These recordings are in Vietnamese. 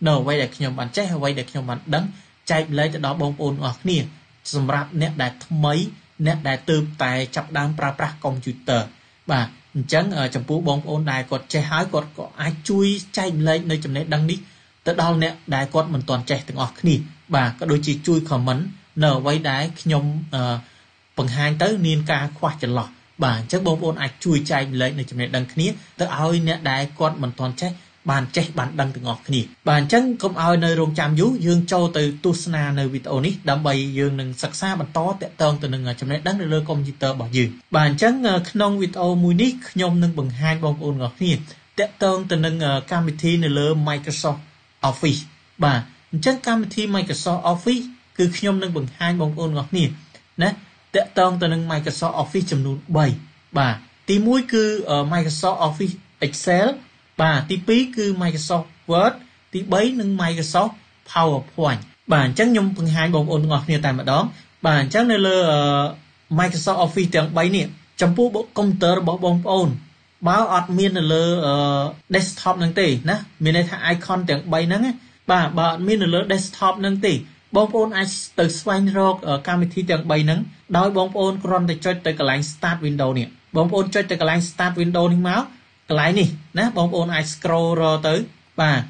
nó quay để nhóm bạn chạy quay để nhóm bạn đắng chạy lấy đó bông ôn ở nè xong rạp nét đại mấy nét đại tư tại chập đám pra computer và chẳng ở trong phố bông ôn này còn chạy hái còn có ai chui chạy lấy nơi chấm nét đăng đi tới đâu nè đại con mình toàn chạy từng ở nè và có đôi chỉ chui khỏi mấn nó quay đáy nhóm bằng hai tới niên ca khoa chật lọt và chắc bông ôn ai chui chạy lấy nơi chấm nét đăng nè tới ai nét đại con mình toàn chạy bạn chạy bạn đăng từng ngọt nè bạn chẳng không ai nơi rong chạm dú dương châu từ Tusna nơi video này đám bay dương đừng sặc xa bạn to tẹt tơn từ đừng trong này đăng được lơ computer bỏ dừng bạn chẳng non video muni nhom nâng bằng hai bông ôn ngọt nè tẹt tơn từ đừng KMT nơi lơ Microsoft Office bạn chẳng KMT Microsoft Office cứ nhom nâng bằng hai bông ôn ngọt nè nè tẹt tơn từ đừng Microsoft Office chấm nút 7 bà tí mũi cứ Microsoft Office Excel bà tí phí cứ Microsoft Word tí bấy nâng Microsoft PowerPoint bà chắc nhóm phần hai bông ôn ngọt như tại mặt đó bà chắc nơi lơ Microsoft Office tiếng bấy nè trong phố bộ công tơ bỏ bông ôn báo admin lơ desktop nâng tì ná mình này thả icon tiếng bấy nâng bà admin lơ desktop nâng tì bông ôn ai từ swine rock ở KMT tiếng bấy nâng đói bông ôn còn để chơi tới cái lánh start window nè bông ôn chơi tới cái lánh start window nâng máu lại nè ná bông ôn ai scroll ra tới bà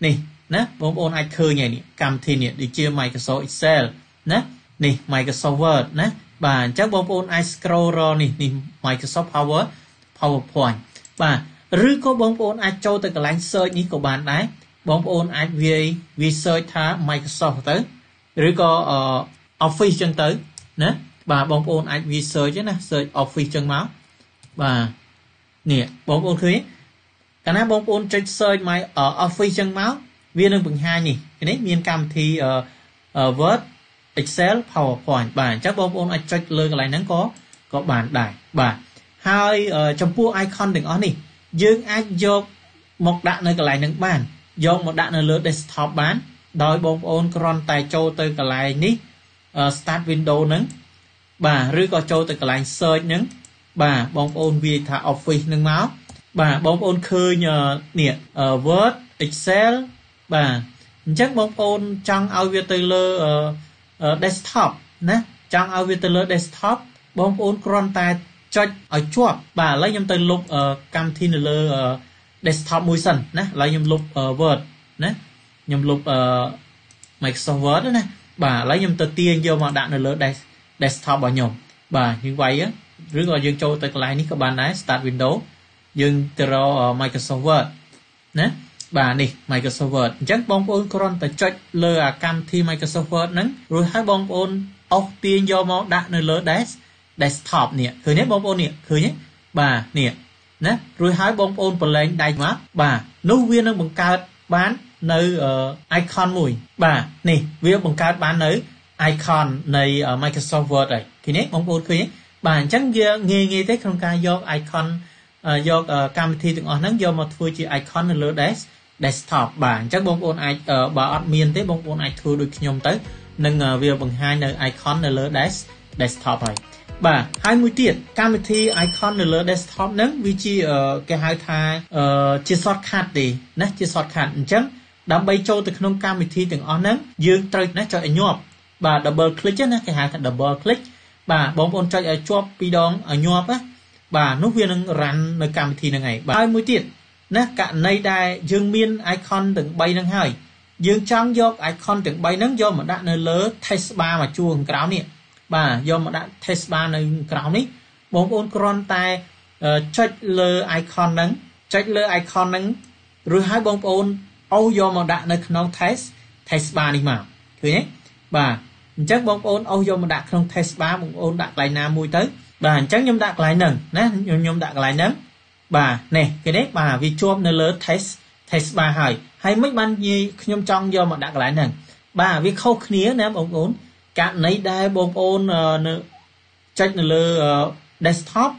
nè ná bông ôn ai khơi nhảy nè cầm thì nè đi chia Microsoft Excel ná nè Microsoft Word ná bà chắc bông ôn ai scroll ra nè nè Microsoft PowerPoint bà rứ có bông ôn ai cho tới cái lánh search ní của bạn đấy bông ôn ai vi search thả Microsoft tới rứ có Office chân tới ná bà bông ôn ai vi search chứ nè search Office chân máu bà nè bông ôn khuyến cái này bông ôn trên search my Office chân máu viên đường bằng hai nhỉ cái đấy miền cam thì Word Excel PowerPoint bản chắc bông ôn check lơ cái này nắng có bản đại bản hai trong pua icon đừng on này dương ai vô một đạn nơi cái này nắng bản vô một đạn nơi lướt desktop bán đói bông ôn cron tài châu tới cái này ní start window nắng bà rưỡi có châu tới cái này search nắng bà bông ôn vì thả Office nâng máu bà bông ôn khơi nhờ nè Word Excel bà chắc bông ôn trong ao vi tư lơ desktop nè trong ao vi tư lơ desktop bông ôn cron tay cho ở chuột bà lấy nhầm từ lục cam thi lơ desktop mùi sần nè lấy nhầm lục Word nè nhầm lục Microsoft Word nè bà lấy nhầm từ tiên vô mà đạn lơ desktop bỏ nhầm bà như vậy á rưỡi gọi dương châu tới cái này các bạn này start window dương từ Microsoft Word nè bà nè Microsoft Word chắc bông ôn cron tới chọn lơ cam thì Microsoft Word nắng rồi hai bông ôn ốc tiên do máu đạn nơi lơ desktop nè khởi nét bông ôn nè khởi nhé bà nè nè rồi hai bông ôn phần lên đại mát bà nấu viên đang bằng card bán nơi icon mùi bà nè viên bằng card bán nơi icon này Microsoft Word này thì nét bông ôn khởi nhé bà chẳng nghe tới không ca do icon do cam thì từng ở nắng do mà thôi chỉ icon là desktop bà chắc bông ôn ai bà admin tới bông ôn ai thôi được nhom tới nâng video bằng hai nơi icon là desktop này bà 20 tiết cam thì icon là desktop nắng vì chỉ cái hai thai chia shortcut đi nè chia shortcut chẳng đám bay trâu từ không cam thì từng ở nắng dương trời nè cho anh nhom bà double click chứ nè cái hai thằng double click bà bông ôn chơi ở chop pi đong ở nhọp á bà nút viên đang rắn nơi cam thì là ngày bà 20 tiết nè cả nay đài dương miên icon từng bay đang hơi dương trắng do icon từng bay nắng do mà đã nơi lỡ test bar mà chuông cáo nè bà do mà đã test bar nơi cáo nít bông ôn cron tay chơi lơ icon nắng chơi lơ icon nắng rồi hai bông ôn âu do mà đã nơi non test bar đi mà thế nhé bà chắc bông ôn ôi vô mà đặt không test ba bông ôn đặt lại nam mùi tới bà chắc nhóm đặt lại nâng nè nhóm đặt lại nâng bà nè cái đấy bà vì chôm nó lớn test ba hỏi hay mấy ban gì nhóm trong vô mà đặt lại nâng bà vì khâu khía nè ông ổn cạn nấy đai bông ôn check là desktop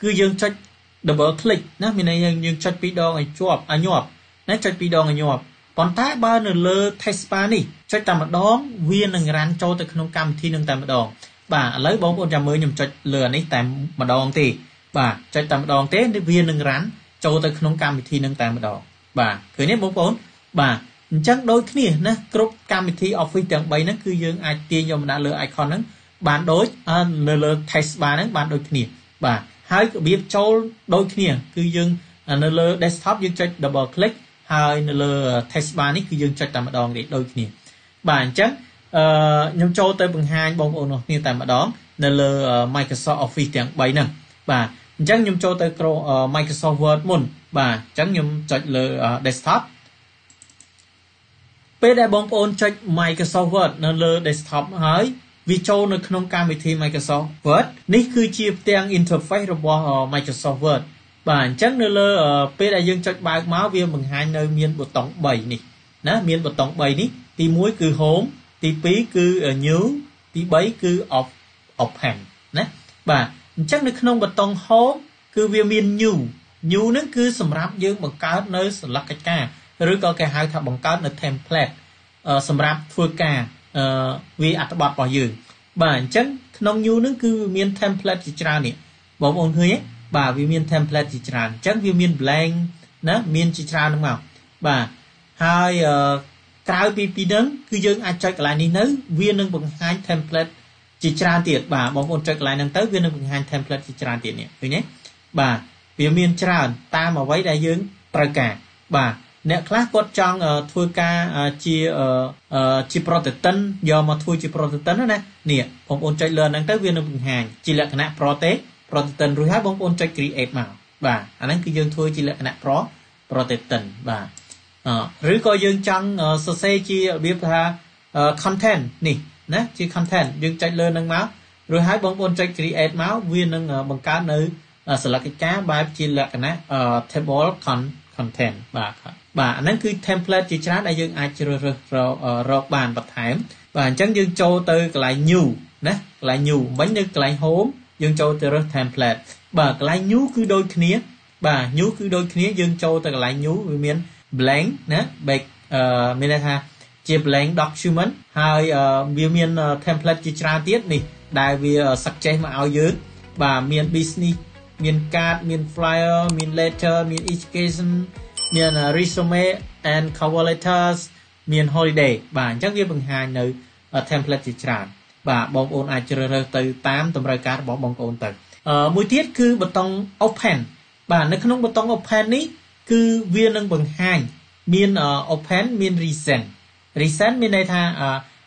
cứ dương check double click nè mình này dương check video này chụp à nhọp nè check video này nhọp còn tại ba là test ba nè check tạm một đó viên là ran cho từ không cam thì nâng tạm một đó bà lấy bông ôn làm mới nhầm check lừa nấy tạm một đó thì bà check tạm một đó thế để viên nâng ran cho từ không cam thì nâng tạm một đó bà cứ nét bông ôn bà chẳng đối kia nè group KMT Office tầng 3 nó cứ dương ai tiên dòng đã lựa icon nó bạn đối lựa text bar nó bạn đối kia và hai biết cho đối kia cứ dương lựa desktop dương check double click hai lựa text bar nó cứ dương check tạm đòn để đối kia bạn chẳng nhóm cho tới bằng hai bóng ổn như tạm đón lựa Microsoft Office tầng 3 nè và chẳng nhóm cho tới Microsoft Word môn và chẳng nhóm check lựa desktop bây giờ bóng ôn check Microsoft Word lơ desktop hỏi vì cho nó không cam với thì Microsoft Word ní cứ chia tiếng interface của Microsoft Word bản chất lơ bây giờ dương check bài máu viên bằng hai nơi miền bộ tổng 7 này nó miền bộ tổng 7 này thì muối cứ hốm thì phí cứ nhớ thì bấy cứ off hàng nè và chắc nó không bật tông hố cứ viên miền nhu nó cứ sầm ráp dương bằng cá nơi là cái ca rồi có cái hai thằng bằng cát là template sầm rạp thua cả vì ắt bọt bỏ dường bản chất nông nhu nó cứ miền template chỉ ra nè bóng ông hơi bà vì miền template chỉ ra chắc vì miền blank đó miền chỉ ra đúng không bà hai cái pp đó cứ dừng ai check lại đi nữa viên nâng bằng hai template chỉ ra tiệt bà bóng ông check lại nâng tới viên nâng bằng hai template chỉ ra tiệt nè thấy nhé bà vì miền ra ta mà vấy đại dương trời cả bà nè class code trong thua ca chi protestant do mà thua chi protestant đó nè nè bóng ôn chạy lên đang tới viên đồng hàng chỉ là cái nạ protestant rồi hết bóng ôn chạy create màu và anh ấy cứ dương thua chỉ là cái nạ protestant và rồi coi dương trong sơ xe chi biết là content nè nè chi content dương chạy lên đang máu rồi hết bóng ôn chạy create máu viên đang bằng cá nữ sẽ là cái cá bài chỉ là cái nạ table content và anh ấy cứ template chỉ ra đại dương ai chơi rồi bàn bật thảm và chẳng dương châu từ lại nhiều nè lại nhiều mấy như lại hố dương châu từ template và lại nhú cứ đôi khía và nhú cứ đôi khía dương châu từ lại nhú miền blank nè bạch miền ha chỉ blank document hai miền template chỉ ra tiết này đại vì sắc chế mà ao dưới và miền business miền card miền flyer miền letter miền education miền resume and cover letters miền holiday và chắc viên bằng hai nơi template chỉ ra và bóng ôn ai chơi từ 8 tầm rơi cá bỏ bóng ôn từ mùi tiết cứ bật tông open và nó không bật tông open ý cứ viên nâng bằng hai miền open miền recent miền đây tha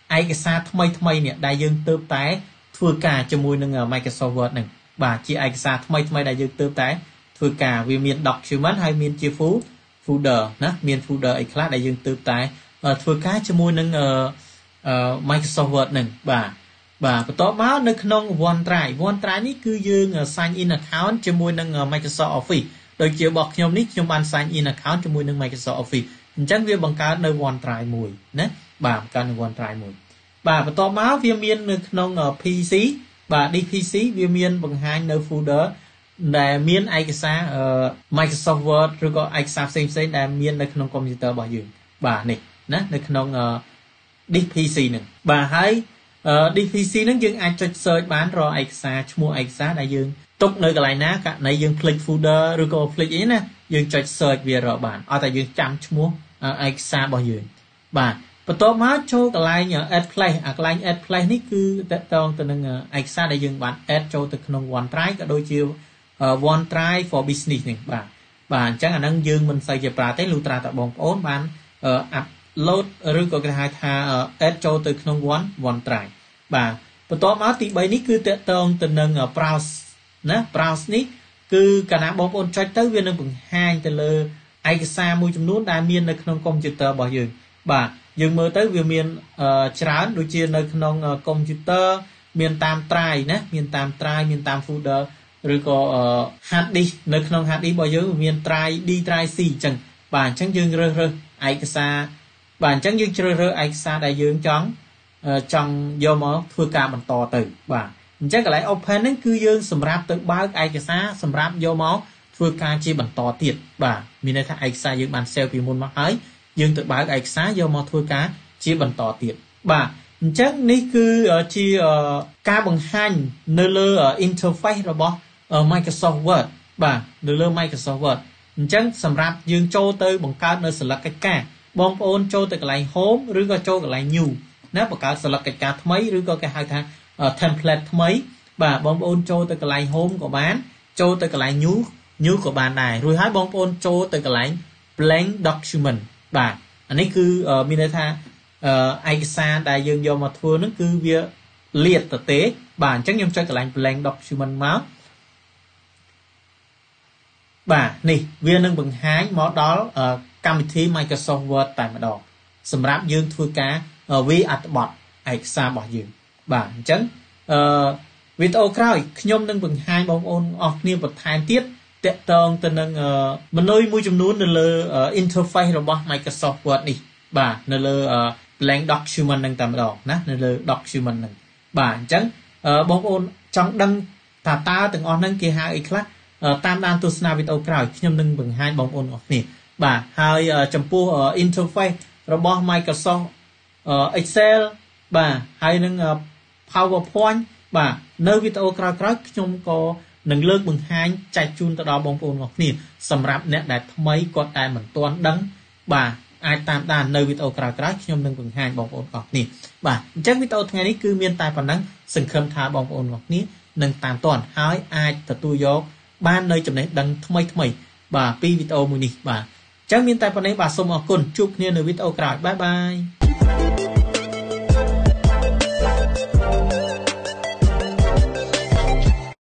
ai cái xa thmây nè đại dương tớp tái thua cả cho mùi nâng Microsoft Word này và chỉ ai xa thmây đại dương tớp tái thưa cả vì miền document hay miền chia phú folder nè miền folder ấy khác đại dương tương tái thưa cả cho môi nâng Microsoft Word này và tóm máu nâng nông OneDrive ní cứ dương sign in account cho môi nâng Microsoft Office đôi chiều bọc nhom ní nhom ban sign in account cho môi nâng Microsoft Office chắc việc bằng cá nơi OneDrive mùi nè bà cá nơi OneDrive mùi và tóm máu viên miền nâng nông PC và DPC viên miền bằng hai nơi folder để miền ai xa Microsoft Word rồi có ai xa xem để miền nơi không computer bảo dưỡng bà này nè nơi không DPC này bà hãy DPC nó dương ai cho search bán rồi ai xa mua ai xa đại dương tốt nơi cái này ná cả này dương click folder rồi có click ý nè dương cho search về rồi bạn ở tại dương chăm mua ai xa bảo dưỡng bà và tốt má cho cái này nhờ add play này cứ tao từ nâng ai xa đại dương bạn add cho từ không OneDrive cả đôi chiều OneDrive for business này và chắc là năng dương mình xây dựng ra tới lưu tra tại bóng ổn bạn upload rồi có cái hai tha add cho từ không OneDrive và tốt má tí bấy ní cứ tao từ nâng browse này cứ cả nạ bóng ổn trách tới viên nâng bằng hai từ lơ ai xa mùi chùm nút đa miên nâng không computer bỏ dường và dương mơ tới việc miền trán đối chia nơi không computer miền tam trai nè miền tam trai miền tam folder rồi có hạt đi nơi không hạt đi bao nhiêu miền trai đi trai xì chẳng bản chẳng dương rơ ai xa Và chẳng dương chơi rơi ai xa đại dương chóng trong vô mơ thua ca bằng to từ và chắc là lại open đến cư dương xâm rạp tự báo ai kìa xa xâm rạp vô mơ thua ca chi bằng to thiệt và mình đã thấy ai xa dương bàn xeo vì môn mắc ấy dương tự báo ai xa vô mơ thua ca chi bằng to thiệt và chắc ní cư chi ca bằng hành nơi lơ interface rồi bó Microsoft Word và nơi lơ Microsoft Word chắc xâm rạp dương châu tư bằng cao nơi xâm lạc cách ca bóng ôn châu tự lại hốm rưỡi có châu lại nhiều nếu mà cả sử lực cái cả mấy rưỡi có cái hai thang template mấy và bóng ôn châu tự lại hốm của bạn châu tự lại nhú nhú của bạn này rồi hai bóng ôn châu tự lại blank document và anh ấy cứ mineta ai xa đại dương do mà thua nó cứ việc liệt thực tế bản chắc nhầm cho cái lại blank document máu và này viên nâng bằng hái món đó KMT Microsoft Word tại mặt đỏ xâm rạp dương thua cá vi ạt bọt ảnh xa bỏ dương và chẳng video khói nhóm nâng bằng hai bóng ôn ọc niêm vật thái tiết tệ tông tên nâng một nơi mùi chùm nôn nâng lơ interface robot Microsoft Word đi và nâng lơ blank document nâng tại mặt đỏ nâng lơ document nâng và chẳng bóng ôn trong đăng thả ta từng ôn nâng kia hai ít lắc tam đàn tu sna video khói nhóm nâng bằng hai bóng ôn ọc niêm và hai chấm phu interface robot Microsoft Excel và hai nâng PowerPoint và nơi video khói khói chúng có nâng lương bằng hai chạy chun tới đó bóng ôn ngọc niềm xâm rạp nét đẹp mấy có tài mẩn toán đắng và ai tam đàn nơi video khói khói chúng nâng bằng hai bóng ôn ngọc niềm và chắc video ngày này cứ miên tài phần nắng sừng khâm thá bóng ôn ngọc niềm nâng tam toàn hỏi ai thật tu gió ban nơi chấm này đăng thâm mấy và pi video mùi nì và chắc miên tài phần này bà xông ngọc côn chúc nên nơi video khói bye bye.